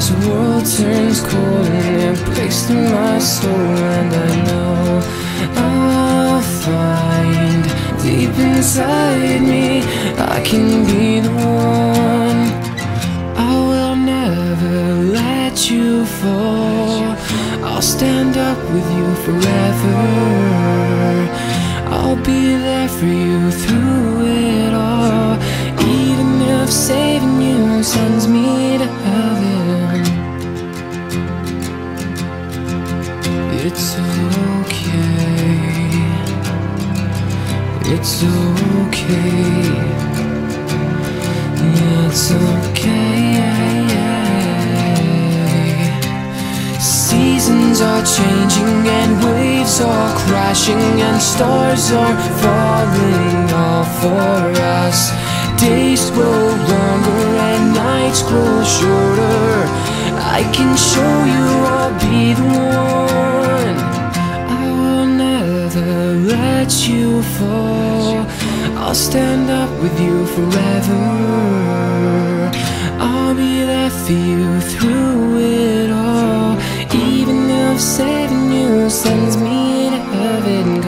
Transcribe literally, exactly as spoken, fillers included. As the world turns cold and it breaks through my soul, and I know I'll find deep inside me I can be the one. I will never let you fall. I'll stand up with you forever. I'll be there for you through it all, even if saving you sends me to heaven. It's okay. It's okay. It's okay. Seasons are changing and waves are crashing and stars are falling all for us. Days grow longer and nights grow shorter. I can show you I'll be the one. I will never let you fall. I'll stand up with you forever. I'll be there for you through it all, even if saving you sends me to heaven.